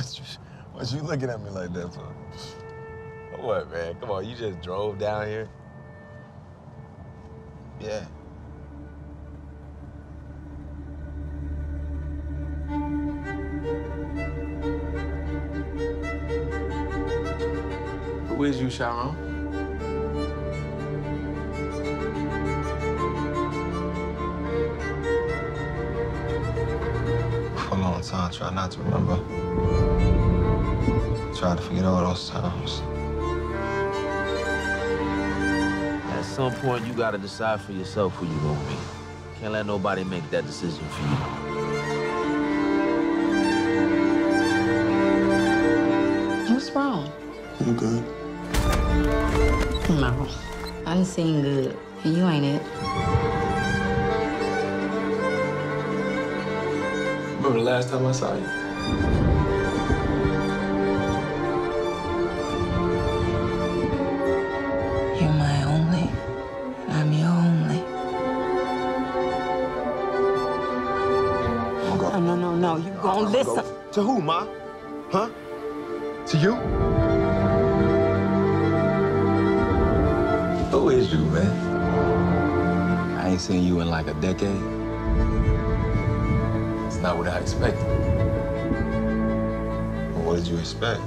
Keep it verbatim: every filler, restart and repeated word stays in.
What you, what you looking at me like that for? What, man? Come on, you just drove down here? Yeah. Who is you, Chiron? For a long time, I tried not to remember. Tried to forget all those times. At some point, you gotta decide for yourself who you gonna be. Can't let nobody make that decision for you. What's wrong? I'm good. No, I done seen good, and you ain't it. Remember the last time I saw you? You're my only, and I'm your only. I'm gonna go. No, no, no, no, you gonna I'm listen. Gonna go. To who, Ma? Huh? To you? Who is you, man? I ain't seen you in like a decade. It's not what I expected. But what did you expect?